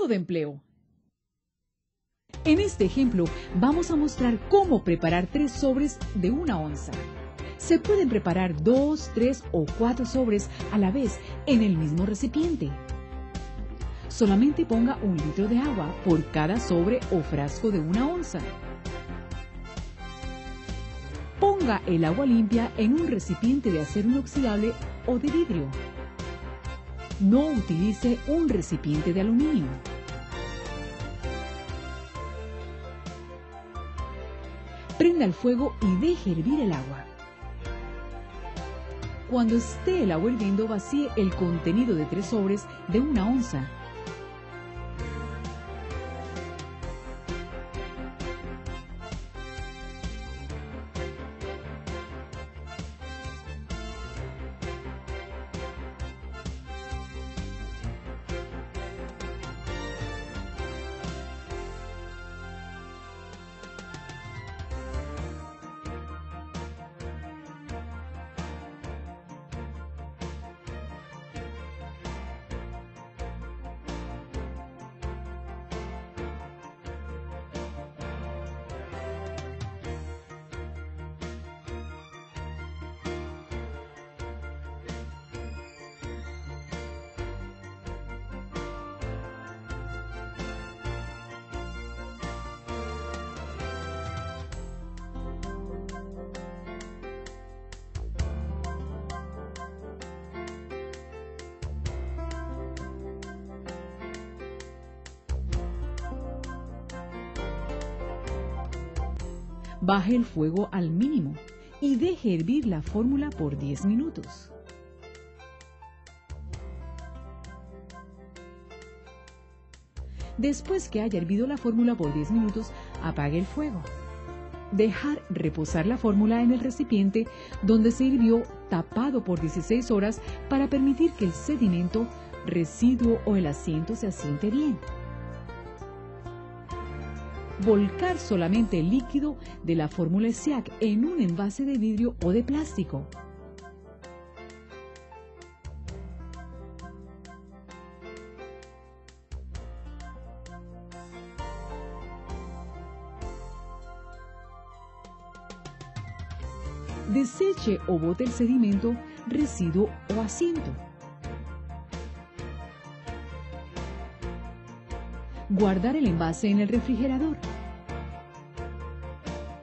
modo de empleo. En este ejemplo vamos a mostrar cómo preparar 3 sobres de 1 onza. Se pueden preparar 2, 3 o 4 sobres a la vez en el mismo recipiente. Solamente ponga 1 litro de agua por cada sobre o frasco de 1 onza. Ponga el agua limpia en un recipiente de acero inoxidable o de vidrio. No utilice un recipiente de aluminio. Prenda el fuego y deje hervir el agua. Cuando esté el agua hirviendo, vacíe el contenido de 3 sobres de 1 onza. Baje el fuego al mínimo y deje hervir la fórmula por 10 minutos. Después que haya hervido la fórmula por 10 minutos, apague el fuego. Dejar reposar la fórmula en el recipiente donde se hirvió, tapado por 16 horas para permitir que el sedimento, residuo o el asiento se asiente bien. Volcar solamente el líquido de la fórmula Essiac en un envase de vidrio o de plástico. Deseche o bote el sedimento, residuo o asiento. Guardar el envase en el refrigerador.